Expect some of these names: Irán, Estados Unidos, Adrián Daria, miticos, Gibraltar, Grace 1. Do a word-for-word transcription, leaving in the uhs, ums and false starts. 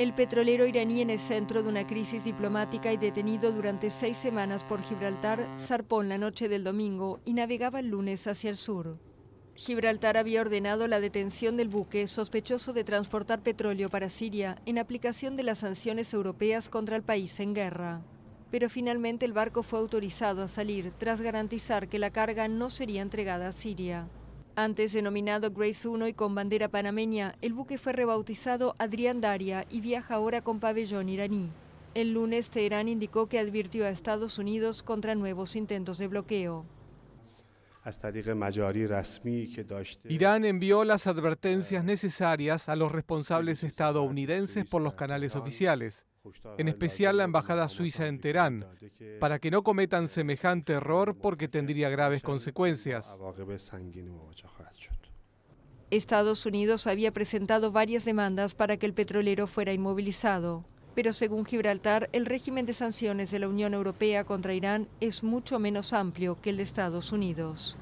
El petrolero iraní, en el centro de una crisis diplomática y detenido durante seis semanas por Gibraltar, zarpó en la noche del domingo y navegaba el lunes hacia el sur. Gibraltar había ordenado la detención del buque sospechoso de transportar petróleo para Siria en aplicación de las sanciones europeas contra el país en guerra. Pero finalmente el barco fue autorizado a salir tras garantizar que la carga no sería entregada a Siria. Antes denominado Grace uno y con bandera panameña, el buque fue rebautizado Adrián Daria y viaja ahora con pabellón iraní. El lunes, Teherán indicó que advirtió a Estados Unidos contra nuevos intentos de bloqueo. Irán envió las advertencias necesarias a los responsables estadounidenses por los canales oficiales, en especial la embajada suiza en Teherán, para que no cometan semejante error porque tendría graves consecuencias. Estados Unidos había presentado varias demandas para que el petrolero fuera inmovilizado, pero según Gibraltar, el régimen de sanciones de la Unión Europea contra Irán es mucho menos amplio que el de Estados Unidos.